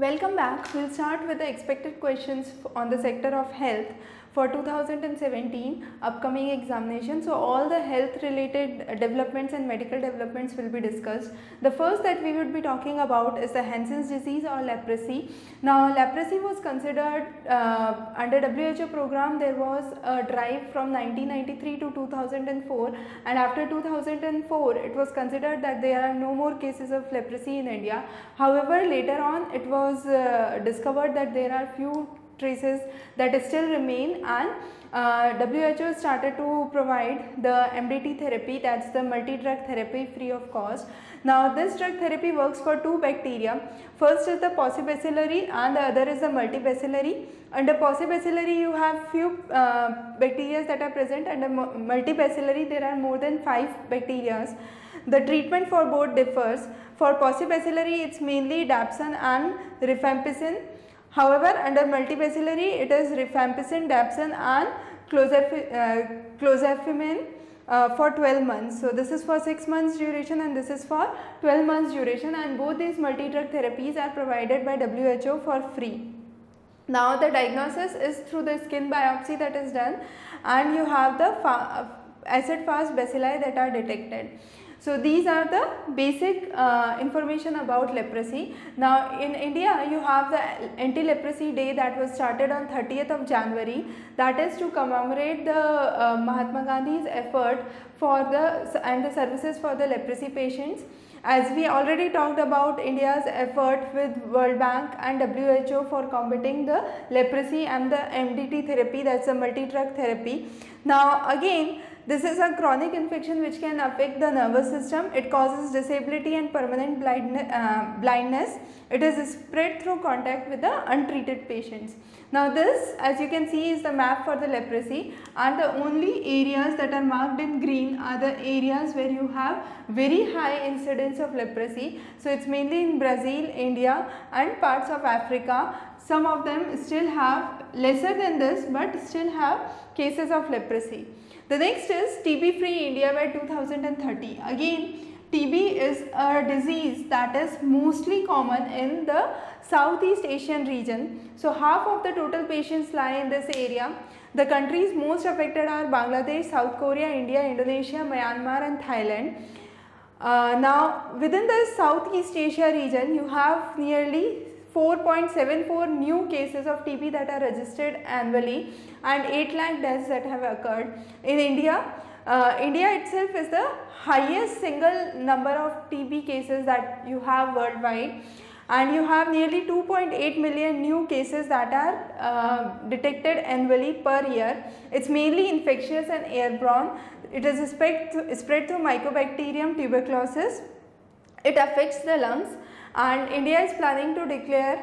Welcome back. We'll start with the expected questions on the sector of health for 2017 upcoming examination. So all the health related developments and medical developments will be discussed. The first that we would be talking about is the Hansen's disease or leprosy. Now leprosy was considered under WHO program. There was a drive from 1993 to 2004, and after 2004 it was considered that there are no more cases of leprosy in India. However, later on it was discovered that there are few traces that still remain, and WHO started to provide the MDT therapy, that's the multi-drug therapy free of cost. Now this drug therapy works for two bacteria. First is the Paucibacillary and the other is the Multibacillary. Under Paucibacillary you have few bacteria that are present, and under Multibacillary there are more than 5 bacteria. The treatment for both differs. For Paucibacillary it's mainly Dapsone and Rifampicin. However, under Multibacillary, it is Rifampicin, Dapsone and clofazimine for 12 months. So, this is for 6 months duration and this is for 12 months duration, and both these multi-drug therapies are provided by WHO for free. Now, the diagnosis is through the skin biopsy that is done, and you have the acid-fast bacilli that are detected. So these are the basic information about leprosy. Now in India you have the anti-leprosy day that was started on 30th of January, that is to commemorate the Mahatma Gandhi's effort for the services for the leprosy patients. As we already talked about India's effort with World Bank and WHO for combating the leprosy and the MDT therapy, that's a multi-drug therapy. Now again, this is a chronic infection which can affect the nervous system. It causes disability and permanent blindness. It is spread through contact with the untreated patients. Now this, as you can see, is the map for the leprosy, and the only areas that are marked in green are the areas where you have very high incidence of leprosy. So it's mainly in Brazil, India and parts of Africa. Some of them still have lesser than this but still have cases of leprosy. The next is TB free India by 2030. Again, TB is a disease that is mostly common in the Southeast Asian region. So half of the total patients lie in this area. The countries most affected are Bangladesh, South Korea, India, Indonesia, Myanmar and Thailand. Now within the Southeast Asia region you have nearly 4.74 new cases of TB that are registered annually and 8 lakh deaths that have occurred. In India, India itself is the highest single number of TB cases that you have worldwide, and you have nearly 2.8 million new cases that are detected annually per year. It's mainly infectious and airborne. It is spread through mycobacterium tuberculosis. It affects the lungs, and India is planning to declare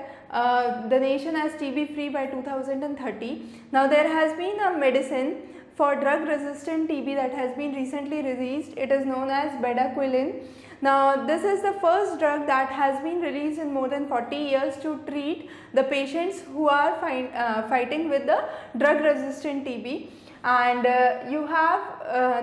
the nation as TB free by 2030. Now there has been a medicine for drug resistant TB that has been recently released. It is known as bedaquiline. Now this is the first drug that has been released in more than 40 years to treat the patients who are fighting with the drug resistant TB. And you have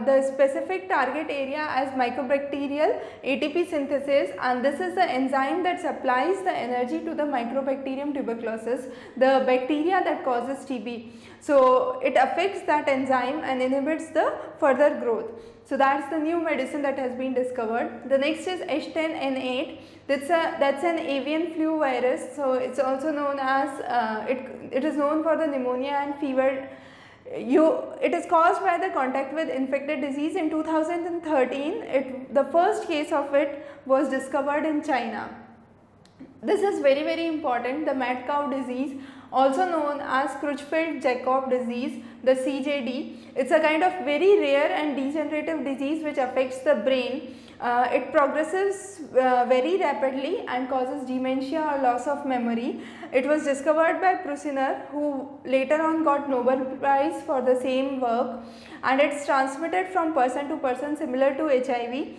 the specific target area as mycobacterial ATP synthesis, and this is the enzyme that supplies the energy to the mycobacterium tuberculosis, the bacteria that causes TB. So it affects that enzyme and inhibits the further growth. So that's the new medicine that has been discovered. The next is H10N8. That's an avian flu virus. So it's also known as it is known for the pneumonia and fever. It is caused by the contact with infected disease. In 2013, the first case of it was discovered in China. This is very, very important. The mad cow disease, also known as Creutzfeldt-Jakob disease, the CJD. It's a kind of very rare and degenerative disease which affects the brain. It progresses very rapidly and causes dementia or loss of memory. It was discovered by Prusiner, who later on got Nobel Prize for the same work, and it's transmitted from person to person, similar to HIV.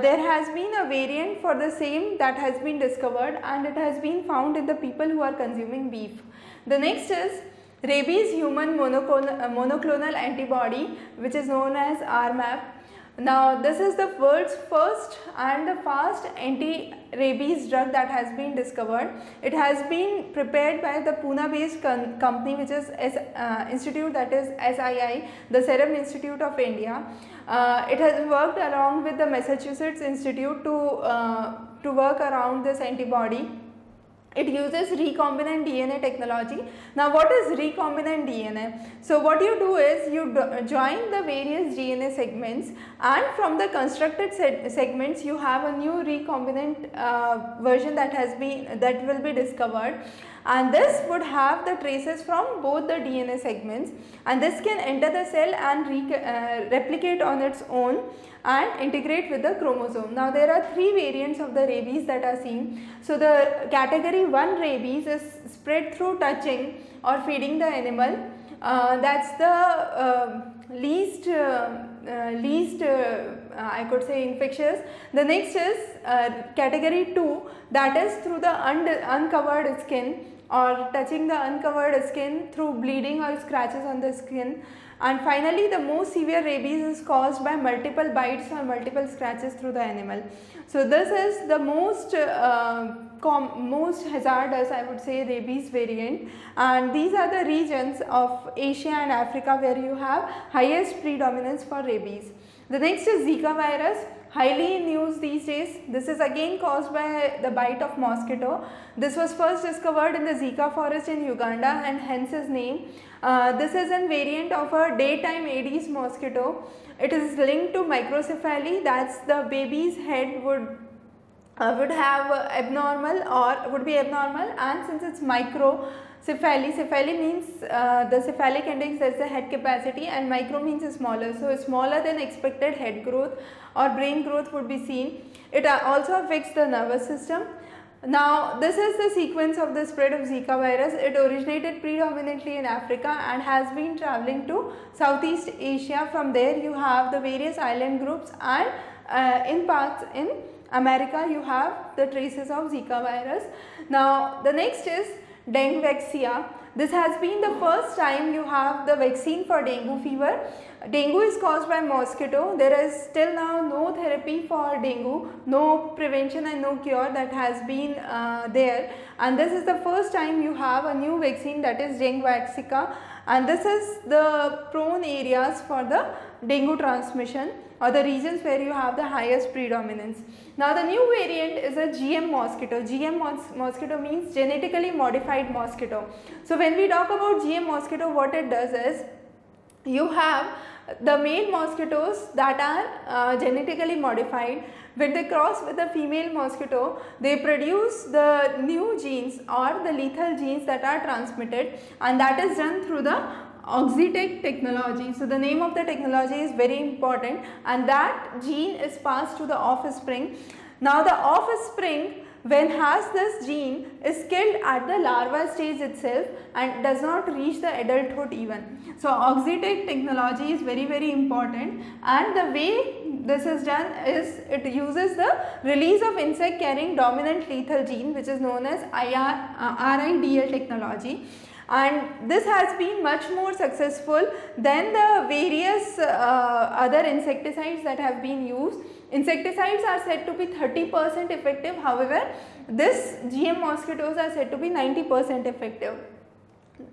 There has been a variant for the same that has been discovered, and it has been found in the people who are consuming beef. The next is rabies human monoclonal antibody, which is known as RMAP. Now, this is the world's first and the first anti-rabies drug that has been discovered. It has been prepared by the Pune-based company, which is institute that is SII, the Serum Institute of India. It has worked along with the Massachusetts Institute to work around this antibody. It uses recombinant DNA technology. Now, what is recombinant DNA? So, what you do is you join the various DNA segments, and from the constructed segments, you have a new recombinant version that will be discovered. And this would have the traces from both the DNA segments, and this can enter the cell and replicate on its own and integrate with the chromosome. Now, there are three variants of the rabies that are seen. So, the category 1 rabies is spread through touching or feeding the animal. That's the least, I could say, infectious. The next is category 2, that is through the uncovered skin or touching the uncovered skin through bleeding or scratches on the skin. And finally, the most severe rabies is caused by multiple bites or multiple scratches through the animal. So, this is the most hazardous, I would say, rabies variant, and these are the regions of Asia and Africa where you have highest predominance for rabies. The next is Zika virus, highly in use these days. This is again caused by the bite of mosquito. This was first discovered in the Zika forest in Uganda, and hence his name. This is a variant of a daytime Aedes mosquito. It is linked to microcephaly, that's the baby's head would have abnormal or would be abnormal, and since it's microcephaly, cephaly means the cephalic index, that's the head capacity, and micro means smaller, so smaller than expected head growth or brain growth would be seen. It also affects the nervous system. Now, this is the sequence of the spread of Zika virus. It originated predominantly in Africa and has been traveling to Southeast Asia. From there you have the various island groups, and in parts in America you have the traces of Zika virus. Now, the next is Dengvaxia. This has been the first time you have the vaccine for dengue fever. Dengue is caused by mosquito. There is till now no therapy for dengue, no prevention and no cure that has been there, and this is the first time you have a new vaccine, that is Dengvaxia, and this is the prone areas for the dengue transmission, or the regions where you have the highest predominance. Now, the new variant is a GM mosquito. GM mosquito means genetically modified mosquito. So, when we talk about GM mosquito, what it does is you have the male mosquitoes that are genetically modified. When they cross with the female mosquito, they produce the new genes or the lethal genes that are transmitted, and that is done through the Oxitec technology. So, the name of the technology is very important, and that gene is passed to the offspring. Now, the offspring, when has this gene, is killed at the larva stage itself and does not reach the adulthood even. So, Oxitec technology is very, very important, and the way this is done is it uses the release of insect carrying dominant lethal gene, which is known as RIDL technology. And this has been much more successful than the various other insecticides that have been used. Insecticides are said to be 30% effective, however, this GM mosquitoes are said to be 90% effective.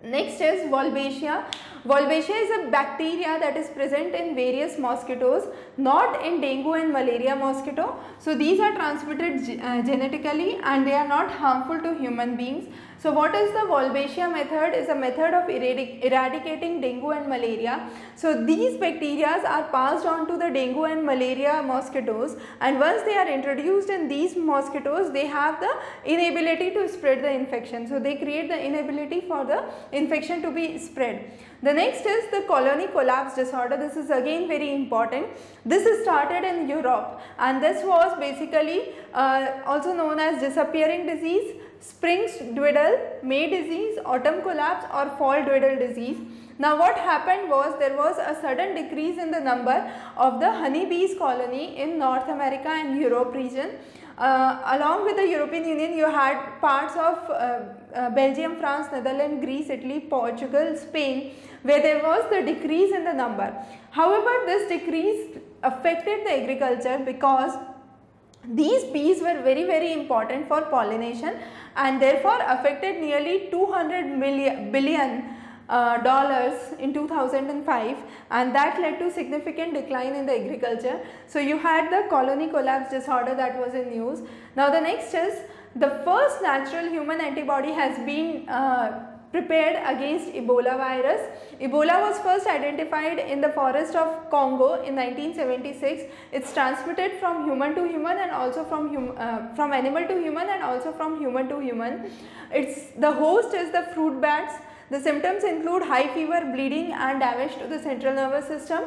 Next is Wolbachia. Wolbachia is a bacteria that is present in various mosquitoes, not in dengue and malaria mosquito. So, these are transmitted genetically, and they are not harmful to human beings. So, what is the Wolbachia method? Is a method of eradicating dengue and malaria. So, these bacteria are passed on to the dengue and malaria mosquitoes, and once they are introduced in these mosquitoes, they have the inability to spread the infection. So, they create the inability for the infection to be spread. The next is the colony collapse disorder. This is again very important. This is started in Europe, and this was basically also known as disappearing disease, spring dwedle, May disease, autumn collapse, or fall dwedle disease. Now, what happened was there was a sudden decrease in the number of the honeybees colony in North America and Europe region. Along with the European Union, you had parts of Belgium, France, Netherlands, Greece, Italy, Portugal, Spain, where there was the decrease in the number. However, this decrease affected the agriculture because these bees were very, very important for pollination and therefore affected nearly $200 billion in 2005, and that led to significant decline in the agriculture. So you had the colony collapse disorder that was in news. Now the next is the first natural human antibody has been prepared against Ebola virus. Ebola was first identified in the forest of Congo in 1976. It's transmitted from human to human and also from animal to human and also from human to human. It's the host is the fruit bats. The symptoms include high fever, bleeding and damage to the central nervous system.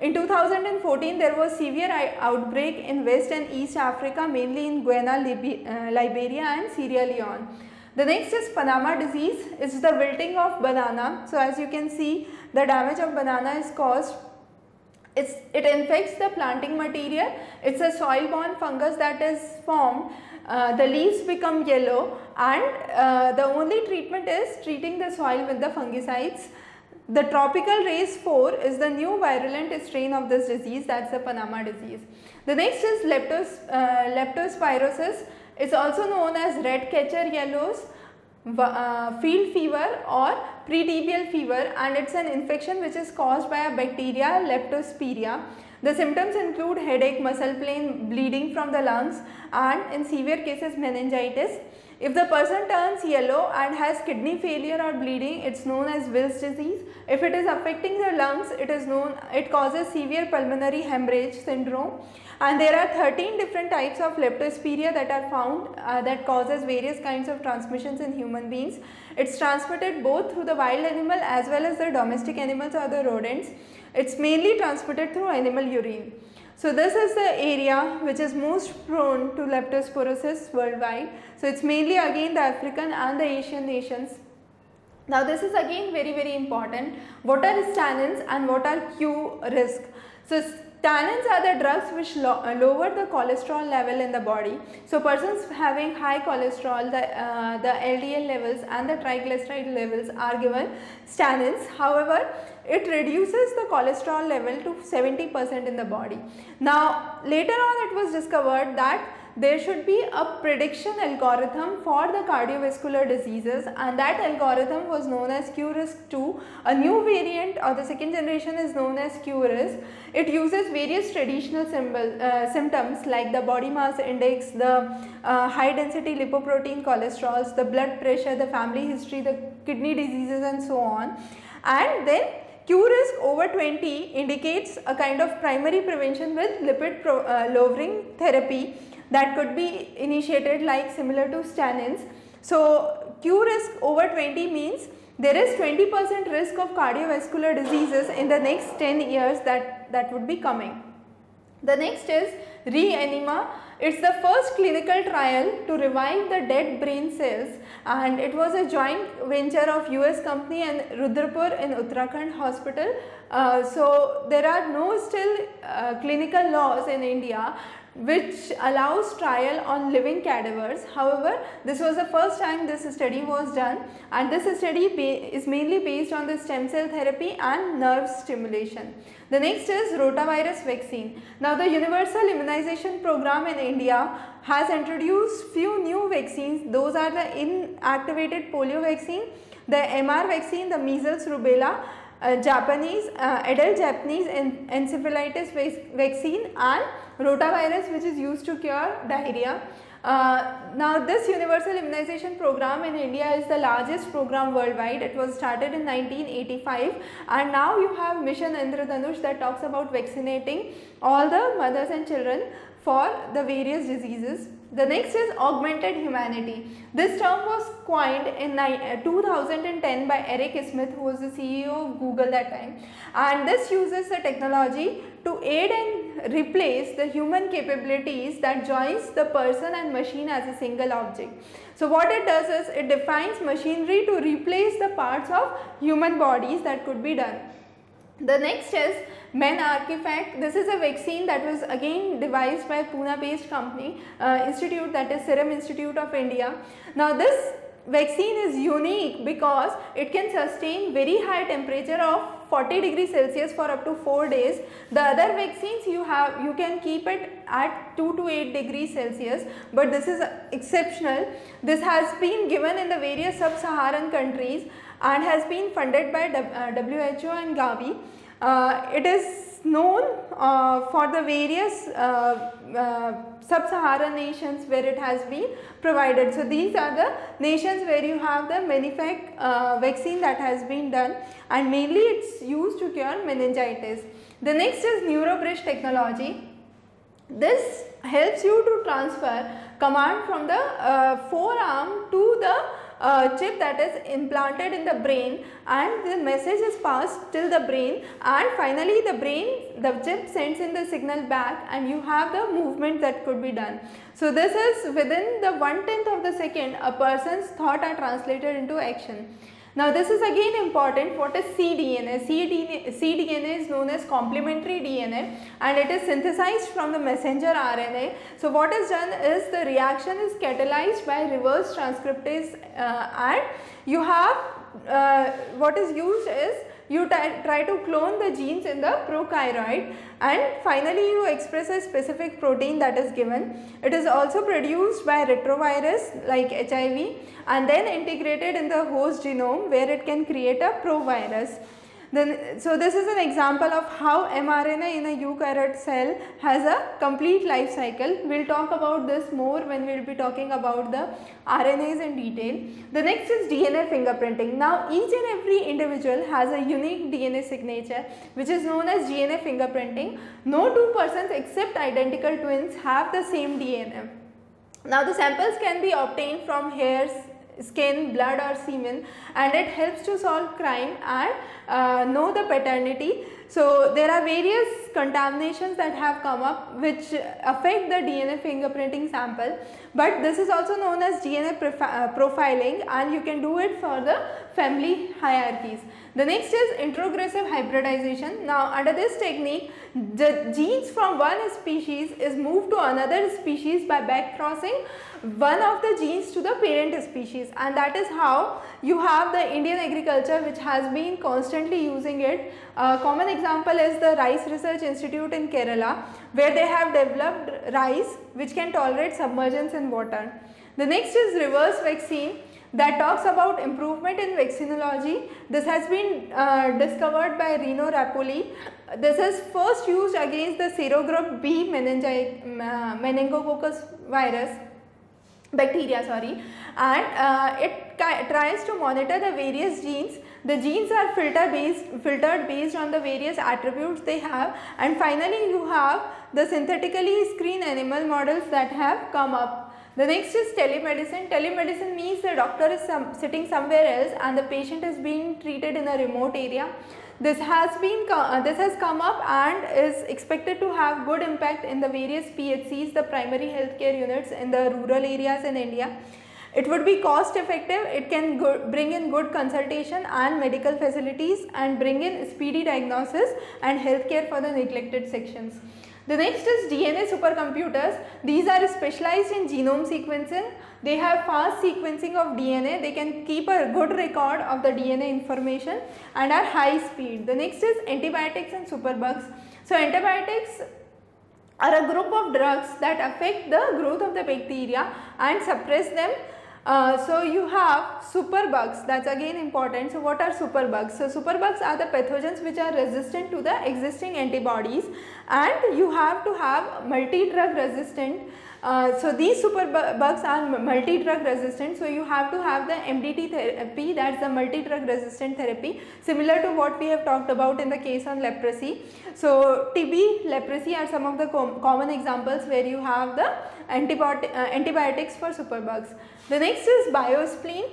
In 2014, there was severe outbreak in West and East Africa, mainly in Guyana, Liberia and Sierra Leone. The next is Panama disease. It's the wilting of banana. So as you can see, the damage of banana is caused. It infects the planting material. It's a soil-borne fungus that is formed. The leaves become yellow and the only treatment is treating the soil with the fungicides. The tropical race 4 is the new virulent strain of this disease, that's the Panama disease. The next is leptospirosis. It's also known as red catcher yellows, field fever or pretibial fever, and it's an infection which is caused by a bacteria, leptospira. The symptoms include headache, muscle pain, bleeding from the lungs and in severe cases meningitis. If the person turns yellow and has kidney failure or bleeding, it's known as Wills disease. If it is affecting the lungs, it causes severe pulmonary hemorrhage syndrome. And there are 13 different types of leptospira that are found that causes various kinds of transmissions in human beings. It's transmitted both through the wild animal as well as the domestic animals or the rodents. It's mainly transmitted through animal urine. So this is the area which is most prone to leptospirosis worldwide. So it's mainly again the African and the Asian nations. Now this is again very, very important. What are stannins and what are QRisk? So tannins are the drugs which lower the cholesterol level in the body. So persons having high cholesterol, the LDL levels and the triglyceride levels are given tannins. However, it reduces the cholesterol level to 70% in the body. Now later on it was discovered that there should be a prediction algorithm for the cardiovascular diseases, and that algorithm was known as QRisk2. A new variant or the second generation is known as QRisk. It uses various traditional symptoms like the body mass index, the high density lipoprotein cholesterols, the blood pressure, the family history, the kidney diseases and so on. And then QRisk over 20 indicates a kind of primary prevention with lipid lowering therapy that could be initiated like similar to stannins. So QRisk over 20 means there is 20% risk of cardiovascular diseases in the next 10 years that would be coming. The next is re-enema. It's the first clinical trial to revive the dead brain cells, and it was a joint venture of US company and Rudrapur in Uttarakhand hospital. So there are no still clinical laws in India which allows trial on living cadavers. However, this was the first time this study was done, and this study is mainly based on the stem cell therapy and nerve stimulation. The next is rotavirus vaccine. Now the universal immunization program in India has introduced few new vaccines. Those are the inactivated polio vaccine, the MR vaccine, the measles, rubella, adult Japanese encephalitis vaccine and rotavirus, which is used to cure diarrhea. Now this universal immunization program in India is the largest program worldwide. It was started in 1985, and now you have Mission Indradhanush that talks about vaccinating all the mothers and children for the various diseases. The next is augmented humanity. This term was coined in 2010 by Eric Smith, who was the CEO of Google that time. And this uses the technology to aid and replace the human capabilities that joins the person and machine as a single object. So what it does is it defines machinery to replace the parts of human bodies that could be done. The next is MenAfriVac. This is a vaccine that was again devised by Pune-based company, institute that is Serum Institute of India. Now this vaccine is unique because it can sustain very high temperature of 40 degrees Celsius for up to 4 days. The other vaccines you can keep it at 2 to 8 degrees Celsius, but this is exceptional. This has been given in the various sub-Saharan countries and has been funded by WHO and Gavi. It is known for the various sub-Saharan nations where it has been provided. So these are the nations where you have the MenAfriVac vaccine that has been done, and mainly it's used to cure meningitis. The next is NeuroBridge technology. This helps you to transfer command from the forearm to the chip that is implanted in the brain, and the message is passed till the brain, and finally the chip sends in the signal back and you have the movement that could be done. So this is within the 1/10 of a second a person's thought are translated into action. Now this is again important. What is cDNA? cDNA is known as complementary DNA, and it is synthesized from the messenger RNA. So what is done is the reaction is catalyzed by reverse transcriptase, and you have what is used is you try to clone the genes in the prokaryote, and finally you express a specific protein that is given. It is also produced by retrovirus like HIV and then integrated in the host genome where it can create a provirus. Then, so this is an example of how mRNA in a eukaryote cell has a complete life cycle. We will talk about this more when we will be talking about the RNAs in detail. The next is DNA fingerprinting. Now each and every individual has a unique DNA signature which is known as DNA fingerprinting. No two persons except identical twins have the same DNA. Now the samples can be obtained from hairs, skin, blood or semen, and it helps to solve crime and know the paternity. So there are various contaminations that have come up which affect the DNA fingerprinting sample, but this is also known as DNA profiling, and you can do it for the family hierarchies. The next is introgressive hybridization. Now under this technique, the genes from one species is moved to another species by backcrossing one of the genes to the parent species, and that is how you have the Indian agriculture which has been constantly using it. Common example is the Rice Research Institute in Kerala, where they have developed rice which can tolerate submergence in water. The next is reverse vaccine that talks about improvement in vaccinology. This has been discovered by Rino Rapoli. This is first used against the serogroup B meningococcus virus bacteria, sorry, and it tries to monitor the various genes. The genes are filtered based on the various attributes they have, and finally you have the synthetically screened animal models that have come up. The next is telemedicine. Telemedicine means the doctor is sitting somewhere else and the patient is being treated in a remote area. This has come up and is expected to have good impact in the various PHCs, the primary healthcare units in the rural areas in India. It would be cost effective, it can bring in good consultation and medical facilities, and bring in speedy diagnosis and healthcare for the neglected sections. The next is DNA supercomputers. These are specialized in genome sequencing. They have fast sequencing of DNA. They can keep a good record of the DNA information and are high speed. The next is antibiotics and superbugs. So antibiotics are a group of drugs that affect the growth of the bacteria and suppress them. So you have superbugs, that's again important. So what are superbugs? So superbugs are the pathogens which are resistant to the existing antibodies, and you have to have multi-drug resistant. So these superbugs are multi-drug resistant, so you have to have the MDT therapy, that's the multi-drug resistant therapy, similar to what we have talked about in the case on leprosy. So TB, leprosy are some of the common examples where you have the antibiotics for superbugs. The next is biospleen.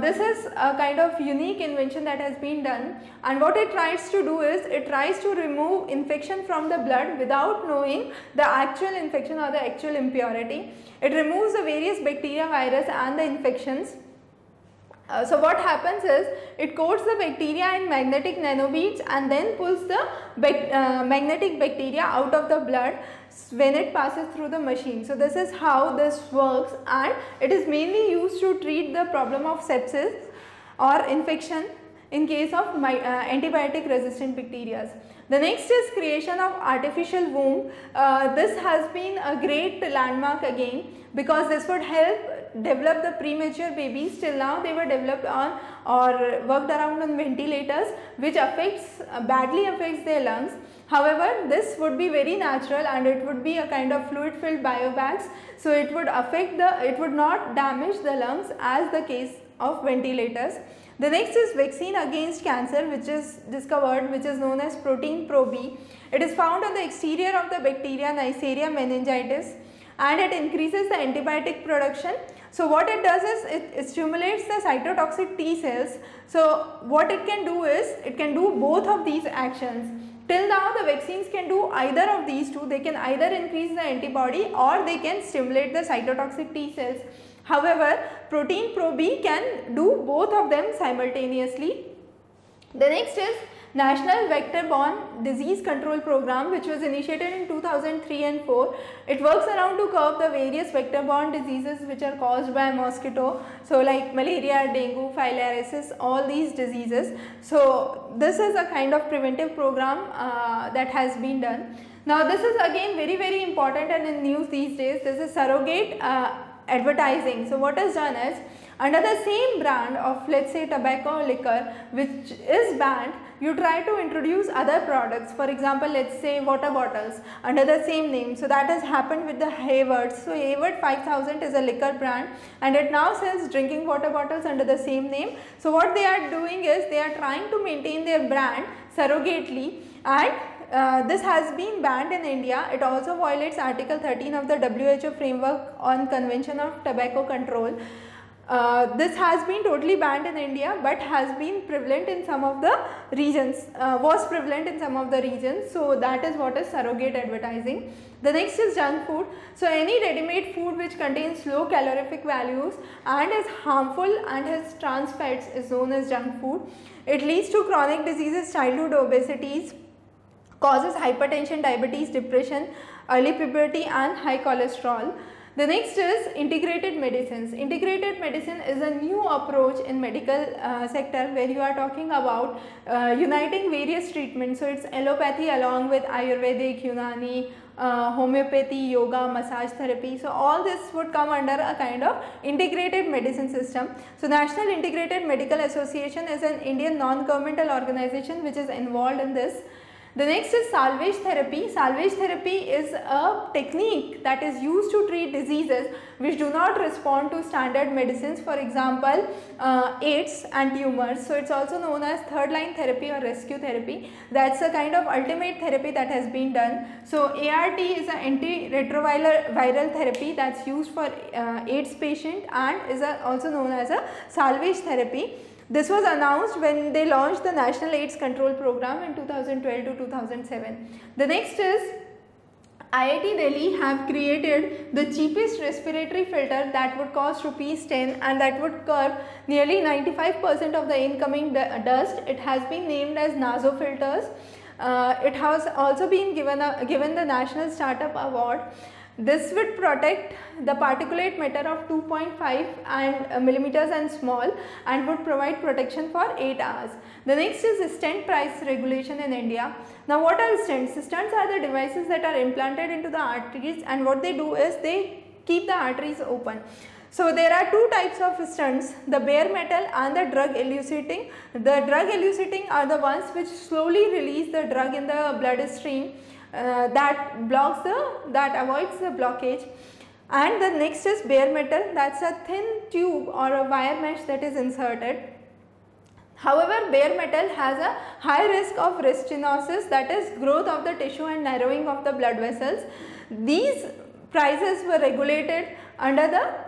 This is a kind of unique invention that has been done, and what it tries to do is it tries to remove infection from the blood without knowing the actual infection or the actual impurity. It removes the various bacteria, virus and the infections, So what happens is it coats the bacteria in magnetic nanobeads and then pulls the magnetic bacteria out of the blood when it passes through the machine. So this is how this works, and it is mainly used to treat the problem of sepsis or infection in case of antibiotic resistant bacteria. The next is creation of artificial womb. This has been a great landmark again, because this would help develop the premature babies. Till now they were developed on or worked around on ventilators, which badly affects their lungs. However, this would be very natural and it would be a kind of fluid filled biobags, so it would not damage the lungs as the case of ventilators. The next is vaccine against cancer, which is discovered, which is known as protein Pro-B. It is found on the exterior of the bacteria Neisseria meningitis, and it increases the antibiotic production. So what it does is it stimulates the cytotoxic T cells. So what it can do is it can do both of these actions. Till now the vaccines can do either of these two. They can either increase the antibody or they can stimulate the cytotoxic T cells. However, protein Pro-B can do both of them simultaneously. The next is National Vector-Borne Disease Control Program, which was initiated in 2003 and 4. It works around to curb the various vector-borne diseases which are caused by mosquito. So like malaria, dengue, filariasis, all these diseases. So this is a kind of preventive program that has been done. Now this is again very, very important and in news these days. This is surrogate advertising. So what is done is, under the same brand of, let's say, tobacco or liquor, which is banned, you try to introduce other products. For example, let's say water bottles under the same name. So that has happened with the Hayward. So Hayward 5000 is a liquor brand, and it now sells drinking water bottles under the same name. So what they are doing is they are trying to maintain their brand surrogately, and this has been banned in India. It also violates Article 13 of the WHO Framework on Convention of Tobacco Control. This has been totally banned in India, but has been prevalent in some of the regions, so that is what is surrogate advertising. The next is junk food. So any ready-made food which contains low calorific values and is harmful and has trans fats is known as junk food. It leads to chronic diseases, childhood obesities, causes hypertension, diabetes, depression, early puberty and high cholesterol. The next is integrated medicines. Integrated medicine is a new approach in medical sector where you are talking about uniting various treatments. So it's allopathy along with Ayurvedic, Unani, homeopathy, yoga, massage therapy. So all this would come under a kind of integrated medicine system. So National Integrated Medical Association is an Indian non-governmental organization which is involved in this. The next is salvage therapy. Salvage therapy is a technique that is used to treat diseases which do not respond to standard medicines, for example AIDS and tumors. So it's also known as third line therapy or rescue therapy. That's a kind of ultimate therapy that has been done. So ART is an antiretroviral therapy that's used for AIDS patient and is also known as a salvage therapy. This was announced when they launched the National AIDS Control Program in 2012 to 2007. The next is IIT Delhi have created the cheapest respiratory filter that would cost ₹10 and that would curb nearly 95% of the incoming dust. It has been named as Naso filters. It has also been given the National Startup Award. This would protect the particulate matter of 2.5 millimeters and small, and would provide protection for 8 hours. The next is stent price regulation in India. Now what are stents? Stents are the devices that are implanted into the arteries, and what they do is they keep the arteries open. So there are two types of stents, the bare metal and the drug elucidating. The drug elucidating are the ones which slowly release the drug in the bloodstream. That avoids the blockage. And the next is bare metal, that's a thin tube or a wire mesh that is inserted. However, bare metal has a high risk of restenosis, that is growth of the tissue and narrowing of the blood vessels. These prices were regulated under the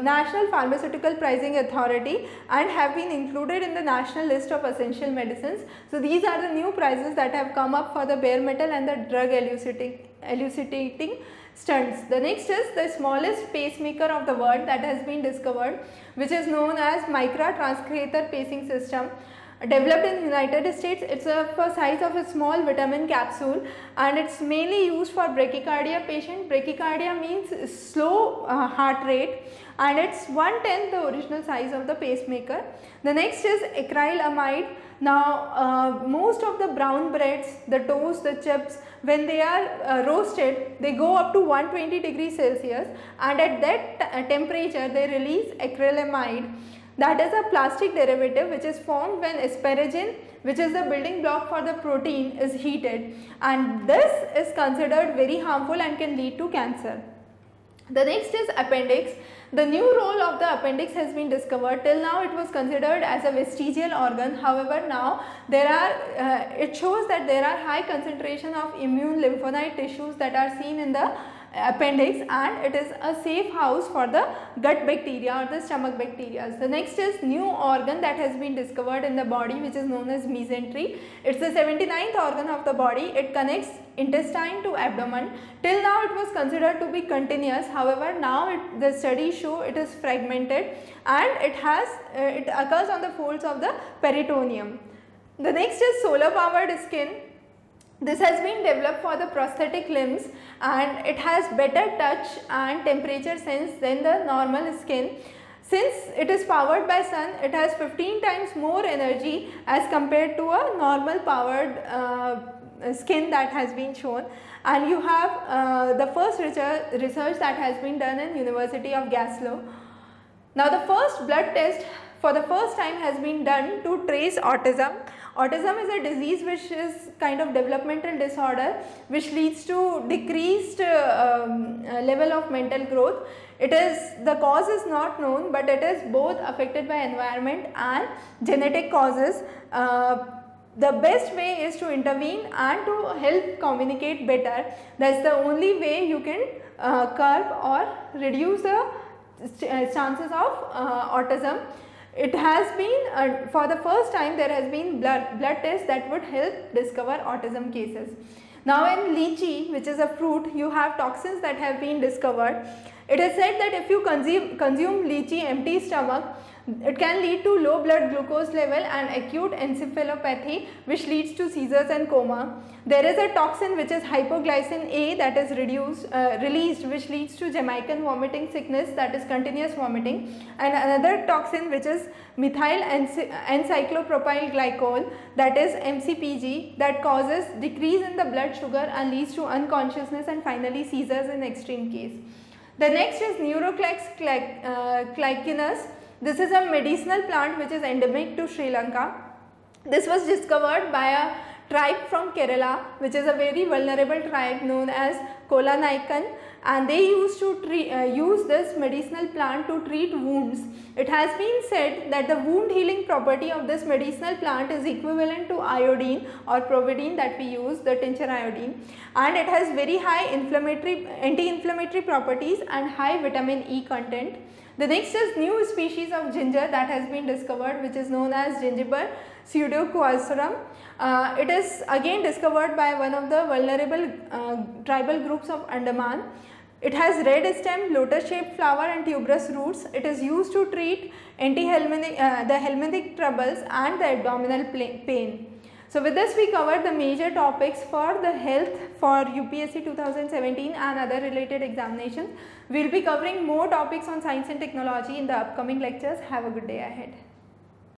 National Pharmaceutical Pricing Authority and have been included in the National List of Essential Medicines. So these are the new prices that have come up for the bare metal and the drug elucidating stunts. The next is the smallest pacemaker of the world that has been discovered, which is known as micra transcatheter pacing system. Developed in the United States, it's of a size of a small vitamin capsule, and it's mainly used for brachycardia patient. Brachycardia means slow heart rate, and it's 1/10 the original size of the pacemaker. The next is acrylamide. Now most of the brown breads, the toast, the chips, when they are roasted, they go up to 120 degrees Celsius, and at that temperature they release acrylamide. That is a plastic derivative which is formed when asparagine, which is the building block for the protein, is heated, and this is considered very harmful and can lead to cancer. The next is appendix. The new role of the appendix has been discovered. Till now it was considered as a vestigial organ. However, now there are it shows that there are high concentration of immune lymphocyte tissues that are seen in the appendix, and it is a safe house for the gut bacteria or the stomach bacteria. The next is new organ that has been discovered in the body, which is known as mesentery. It's the 79th organ of the body. It connects intestine to abdomen. Till now it was considered to be continuous. However, now the studies show it is fragmented, and it occurs on the folds of the peritoneum. The next is solar powered skin. This has been developed for the prosthetic limbs, and it has better touch and temperature sense than the normal skin. Since it is powered by sun, it has 15 times more energy as compared to a normal powered skin that has been shown. And you have the first research that has been done in University of Glasgow. Now the first blood test for the first time has been done to trace autism. Autism is a disease which is kind of developmental disorder which leads to decreased level of mental growth. It is, the cause is not known, but it is both affected by environment and genetic causes. The best way is to intervene and to help communicate better. That's the only way you can curb or reduce the chances of autism. It has been for the first time there has been blood tests that would help discover autism cases. Now in lychee, which is a fruit, you have toxins that have been discovered. It is said that if you consume lychee empty stomach, it can lead to low blood glucose level and acute encephalopathy, which leads to seizures and coma. There is a toxin which is hypoglycin A that is released, which leads to Jamaican vomiting sickness, that is continuous vomiting, and another toxin which is methyl encyclopropyl glycol, that is MCPG, that causes decrease in the blood sugar and leads to unconsciousness and finally seizures in extreme case. The next is Neuroclex clacinus. This is a medicinal plant which is endemic to Sri Lanka. This was discovered by a tribe from Kerala, which is a very vulnerable tribe known as Kolanaikan, and they used to use this medicinal plant to treat wounds. It has been said that the wound healing property of this medicinal plant is equivalent to iodine or providine that we use, the tincture iodine, and it has very high anti-inflammatory properties and high vitamin E content. The next is new species of ginger that has been discovered, which is known as gingiber pseudocoacerum. It is again discovered by one of the vulnerable tribal groups of Andaman. It has red stem, lotus shaped flower and tuberous roots. It is used to treat the helminthic troubles and the abdominal pain. So with this we covered the major topics for the health for UPSC 2017 and other related examinations. We will be covering more topics on science and technology in the upcoming lectures. Have a good day ahead.